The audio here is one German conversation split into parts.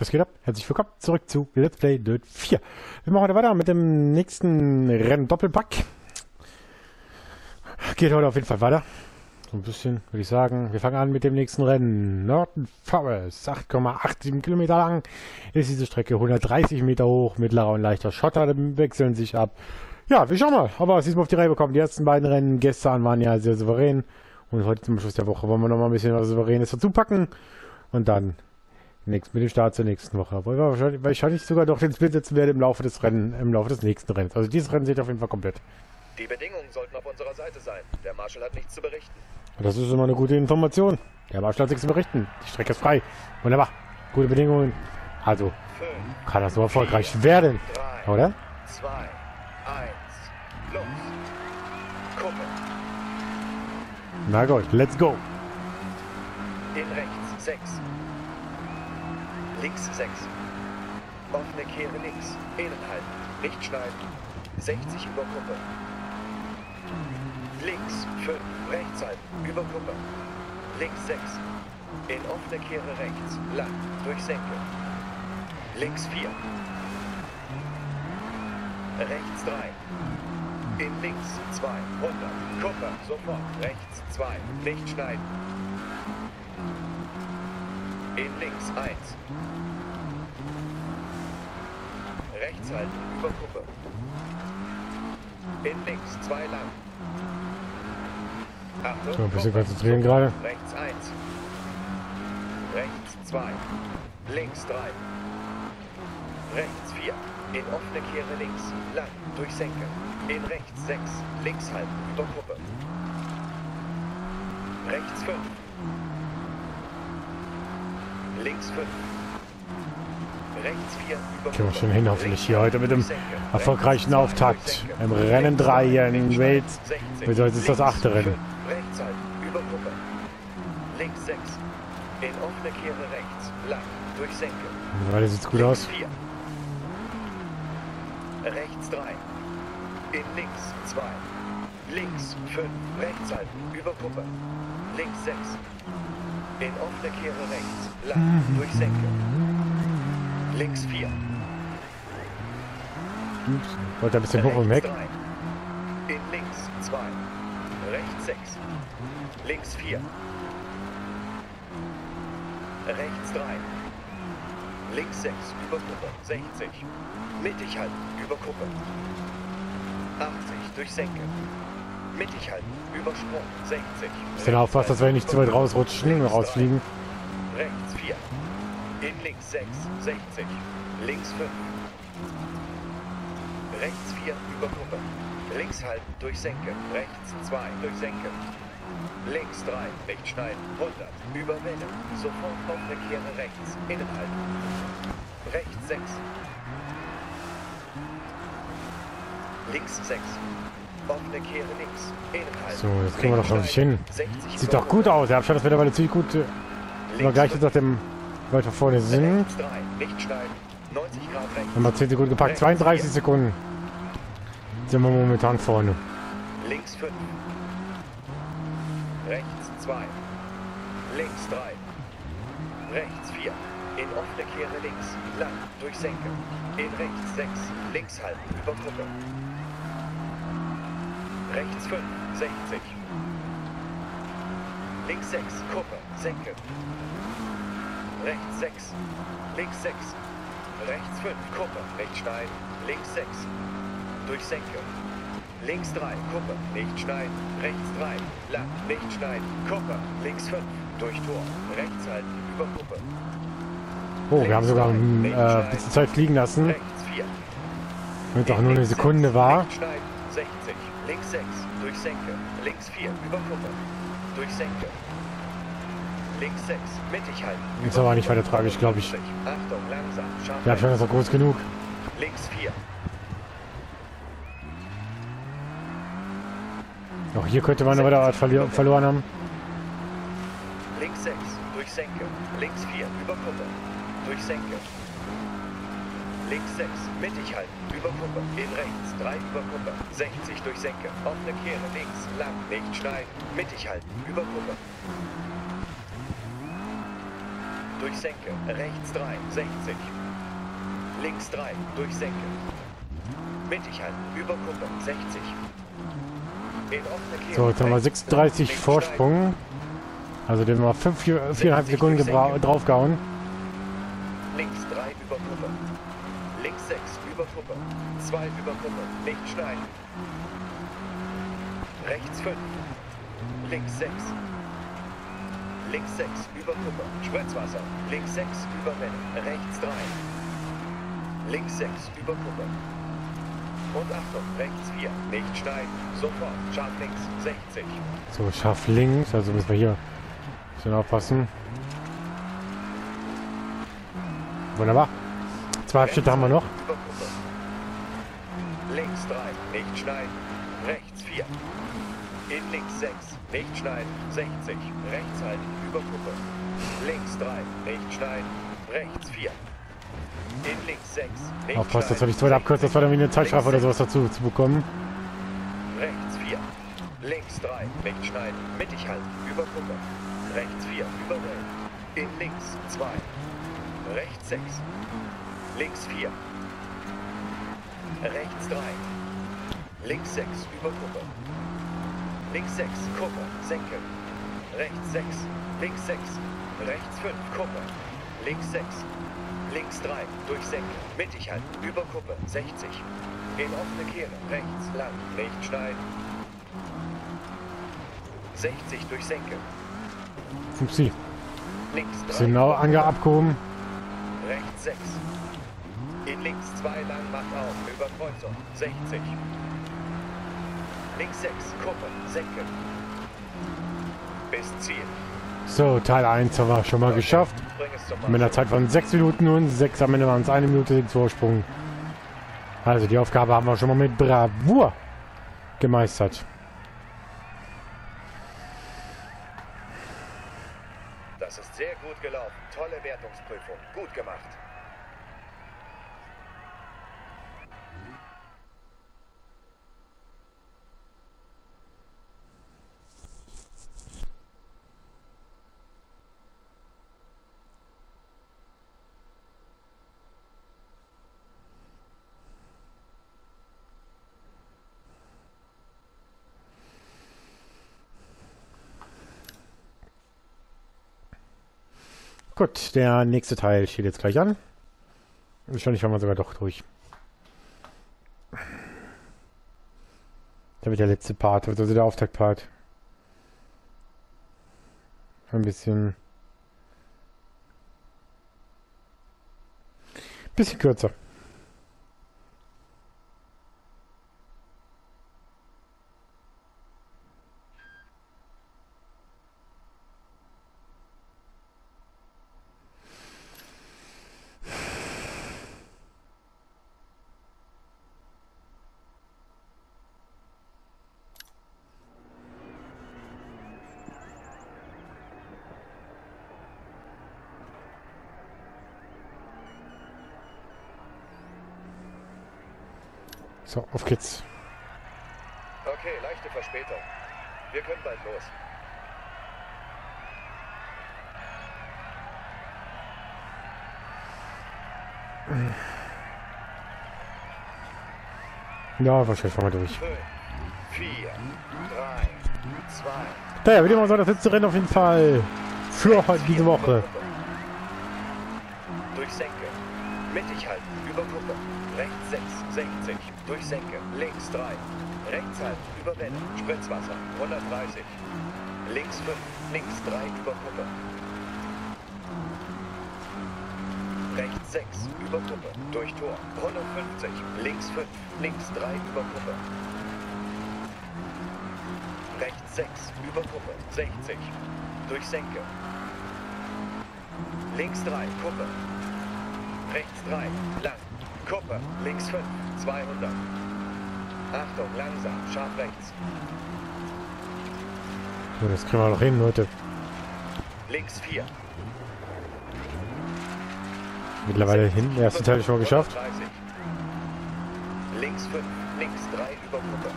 Das geht ab. Herzlich willkommen zurück zu Let's Play Dirt 4. Wir machen heute weiter mit dem nächsten Rennen Doppelpack. Geht heute auf jeden Fall weiter. So ein bisschen, würde ich sagen. Wir fangen an mit dem nächsten Rennen. Northern Forest. 8,87 Kilometer lang ist diese Strecke. 130 Meter hoch, mittlerer und leichter Schotter wechseln sich ab. Ja, wir schauen mal, ob wir es diesmal auf die Reihe bekommen. Die ersten beiden Rennen gestern waren ja sehr souverän. Und heute zum Schluss der Woche wollen wir noch mal ein bisschen was Souveränes dazu packen. Und dann nichts mit dem Start zur nächsten Woche. Weil wir wahrscheinlich sogar noch den Split setzen werden im Laufe des nächsten Rennens. Also dieses Rennen seht auf jeden Fall komplett. Die Bedingungen sollten auf unserer Seite sein. Der Marshall hat nichts zu berichten. Das ist immer eine gute Information. Der Marshall hat nichts zu berichten. Die Strecke ist frei. Wunderbar. Gute Bedingungen. Also kann das so erfolgreich werden. 3, oder? 2, 1, los. Kuppe. Na gut, let's go. In rechts, 6. Links 6. Offene Kehre links. Innenhalten. Nicht schneiden. 60 über Kuppe. Links 5. Rechts halten. Über Kuppe. Links 6. In offene Kehre rechts. Lang. Durch Senke. Links 4. Rechts 3. In links 2. 100. Kuppe. Sofort. Rechts 2. Nicht schneiden. In links 1. Rechts halten, über Kuppe. In links 2 lang. Achtung, so, ein bisschen konzentrieren gerade. Rechts 1. Rechts 2. Links 3. Rechts 4. In offene Kehre links. Lang. Durch Senke. In rechts 6. Links halten, über Kuppe. Rechts 5. Links 5. Rechts 4. Gehen wir schon hin, hoffentlich hier heute mit dem erfolgreichen Auftakt im Rennen 3 hier in Wales. Bedeutet es das 8. Rennen. Rechts halten, über Kuppe. Links 6. In offene Kehre rechts. Lang. Durch Senke. Ja, das sieht gut aus. 4. Rechts 3. In links 2. Links 5. Rechts halten, über Kuppe. Links 6. In offene Kehre rechts, lang, durch Senke. Links 4. Ups, wollte ein bisschen hoch und weg. In links 2. Rechts 6. Links 4. Rechts 3. Links 6, über Kuppe, 60. Mittig halten, über Kuppe. 80, durch Senke. Mittig halten, Übersprung, 60. Bisschen aufpassen, dass wir nicht zu weit rausrutschen und rausfliegen. Rechts 4. In links 6, 60. Links 5. Rechts 4, über Kuppe. Links halten, durch Senke. Rechts 2, durch Senke. Links 3, nicht schneiden, 100. Über Welle, sofort auf der Kehre rechts. Innenhalten. Rechts 6. Links 6. Offene Kehre links. So, jetzt kriegen wir doch schon hin. Sieht doch gut aus. Ja, scheint das mittlerweile ziemlich gut. Immer gleich jetzt nach dem weiter vorne sind. Haben wir 10 Sekunden gepackt. 32 Sekunden. Sind wir momentan vorne. Links 5. Rechts 2. Links 3. Rechts 4. In offene Kehre links. Lang. Durch Senke. In rechts 6. Links halten. Über Kuppe. Rechts 5, 60. Links 6, Kuppe, Senke. Rechts 6, links 6. Rechts 5, Kuppe, nicht schneiden. Links 6, durch Senke. Links 3, Kuppe, nicht schneiden. Rechts 3, lang, nicht schneiden. Kuppe, links 5, durch Tor. Rechts halten, über Kuppe. Oh, wir haben sogar ein bisschen Zeit fliegen lassen. Rechts 4. Wenn es auch nur eine Sekunde war. 60, links 6, durch Senke, links 4, über Kuppe, durch Senke, links 6, mittig halten. Jetzt aber nicht weiter tragisch, glaube ich. Achtung, langsam, scharf. Ja, schon ist auch groß genug. Links 4. Auch hier könnte man aber da verloren haben. Links 6, durch Senke, links 4, über Kuppe, durch Senke. Links 6, mittig halten, über Kuppe, in rechts, 3 über Kuppe, 60 durch Senke, offene Kehre, links, lang, nicht schneiden, mittig halten, über Kuppe. durch Senke, rechts 3, 60. Links 3, durch Senke. Mittig halten, über Kuppe, 60. So, jetzt haben wir 36 Vorsprung. Also den haben wir 4,5 Sekunden draufgehauen. Links 3 über Kuppe. Links 6 über Kuppe. 2 über Kuppe. Nicht schneiden. Rechts 5. Links 6. Links 6 über Kuppe. Spritzwasser. Links 6 über Rennen. Rechts 3. Links 6 über Kuppe. Und Achtung, rechts 4. Nicht schneiden. Sofort. Scharf links 60. So, scharf links. Also müssen wir hier ein bisschen aufpassen. Wunderbar. 2 Abschnitte haben wir noch. Links 3, nicht schneiden. Rechts 4. In links 6, nicht schneiden. 60. Rechts halten, über Kuppe. Links 3, nicht schneiden. Rechts 4. In links 6, nicht aufpassen, dass wir nicht weiter abkürzen, dass wir dann wieder eine Zeitstrafe oder sowas dazu zu bekommen. Rechts 4. Links 3, nicht schneiden. Mittig halten, über Kuppe. Rechts 4, über Wellen. In links 2. Rechts 6, links 4, rechts 3, links 6 über Kuppe, links 6 Kuppe, Senke, rechts 6, links 6, rechts 5 Kuppe, links 6, links 3 durch Senke, mittig halten, über Kuppe, 60, in offene Kehre, rechts lang, nicht schneiden, 60 durch Senke, Fupsi, links 3, genau abgehoben. Rechts 6. In links 2 lang, macht auf, über Kreuzung, 60. Links 6, Kuppe, Senke. Bis Ziel. So, Teil 1 haben wir schon mal geschafft. Mit einer Zeit von 6 Minuten und 6 am Ende waren es 1 Minute den Vorsprung. Also die Aufgabe haben wir schon mal mit Bravour gemeistert. Das ist sehr gut gelaufen. Tolle Wertungsprüfung. Gut gemacht. Gut, der nächste Teil steht jetzt gleich an. Wahrscheinlich waren wir sogar doch durch. Da wird der letzte Part, also der Auftaktpart. Ein bisschen kürzer. So, auf geht's. Okay, leichte Verspätung. Wir können bald los. Ja, wahrscheinlich fahren wir durch. 5, 4, 3, 2. Naja, wieder mal so das letzte Rennen auf jeden Fall. Für heute diese Woche. Durch Senke. Mittig halten, über Kuppe. Rechts 6, 60, durch Senke, links 3, rechts halten, über Welle, Spritzwasser, 130, links 5, links 3, über Kuppe, rechts 6, über Kuppe, durch Tor, 150, links 5, links 3, über Kuppe, rechts 6, über Kuppe, 60, durch Senke, links 3, Kuppe, rechts 3, lang, Kuppe, links 5, 200. Achtung, langsam, scharf rechts. So, das kriegen wir noch hin, Leute. Links 4. Mittlerweile hin, der erste Teil ist schon mal geschafft. 30. Links 5, links 3 über Kuppe.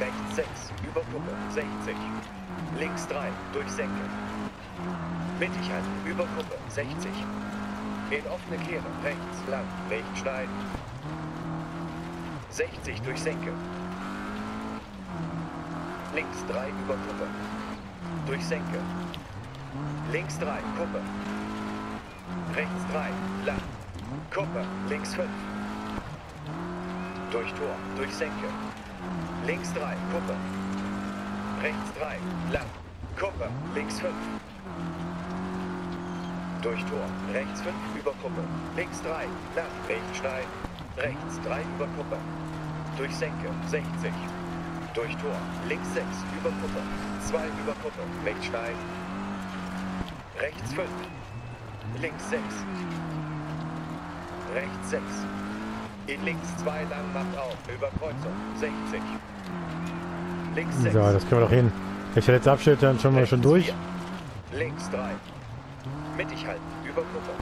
Rechts 6, über Kuppe, 60. Links 3, durch Senke. Mittig halten, über Kuppe, 60. In offene Kehre, rechts, lang, nicht schneiden. 60 durch Senke. Links 3, über Kuppe. Durch Senke. Links 3, Kuppe. Rechts 3, lang. Kuppe, links 5. Durch Tor, durch Senke. Links 3, Kuppe. Rechts 3, lang. Kuppe, links 5. Durch Tor, rechts 5, über Kuppe. Links 3, lang, rechts schneiden. Rechts 3, über Kuppe. Durch Senke, 60. Durch Tor, links 6, über Kuppe. 2, über Kuppe, rechts schneiden. Rechts 5, links 6. Rechts 6. In links 2 lang, macht auf. Über Kreuzung, 60. Links 6. So, das können wir doch hin. Ich hätte jetzt Abschnitt dann schon mal schon durch. 4. Links 3. Mittig halten, über Kuppe.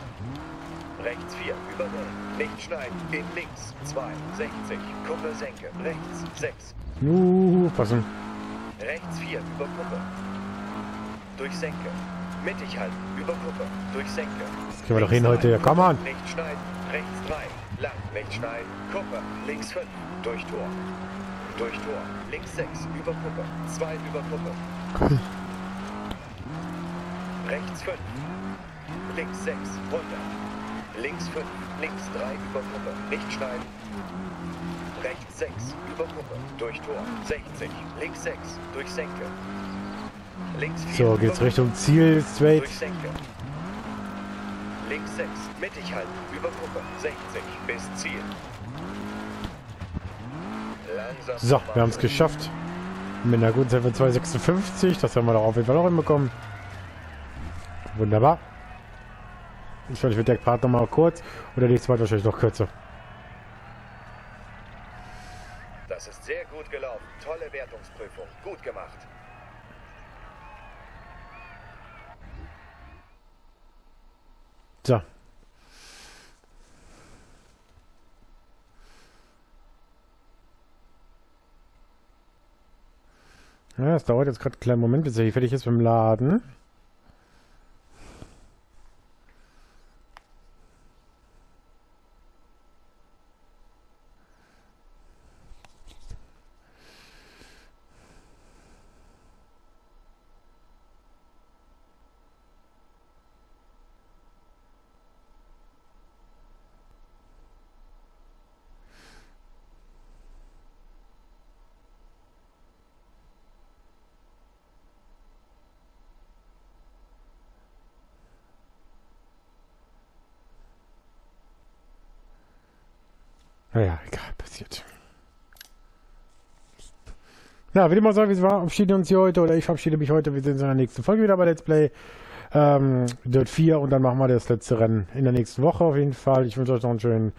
Rechts 4, über 0. Nicht schneiden, in links 2, 60. Kuppe senke, rechts 6. Passen. Rechts 4, über Kuppe. Durch Senke. Mittig halten, über Kuppe. Durch Senke. Das können wir doch hin heute. Ja, komm an. Nicht schneiden, rechts 3. Lang, rechts schneiden, Kuppe, links 5, durch Tor. Durch Tor, links 6, über Kuppe, 2 über Kuppe. Komm. Rechts 5, links 6, runter. Links 5, links 3, über Kuppe, nicht schneiden. Rechts 6, über Kuppe, durch Tor, 60, links 6, durch Senke. Links 4, so, geht's Richtung Ziel, straight. Durch Senke. Links 6, mittig halten, über Kuppe, 60 bis Ziel. Langsam so, wir haben es geschafft. Mit einer guten Zeit von 2,56, das haben wir doch auf jeden Fall noch hinbekommen. Wunderbar. Wahrscheinlich wird der Part nochmal kurz oder die zweite wahrscheinlich noch kürzer. Das ist sehr gut gelaufen. Tolle Wertungsprüfung. Gut gemacht. So. Ja, es dauert jetzt gerade einen kleinen Moment, bis er hier fertig ist beim Laden. Naja, egal, passiert. Na, würde ich mal sagen, wie es war, verabschieden uns hier heute, oder ich verabschiede mich heute. Wir sehen uns in der nächsten Folge wieder bei Let's Play Dirt 4 und dann machen wir das letzte Rennen in der nächsten Woche auf jeden Fall. Ich wünsche euch noch einen schönen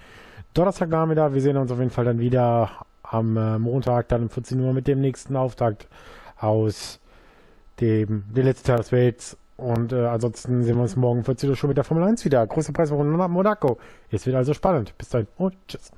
Donnerstagnachmittag. Wir sehen uns auf jeden Fall dann wieder am Montag, dann um 14 Uhr mit dem nächsten Auftakt aus dem letzten Teil des Wales. Und ansonsten sehen wir uns morgen 14 Uhr schon mit der Formel 1 wieder. Große Preiswoche nach Monaco. Es wird also spannend. Bis dahin und tschüss.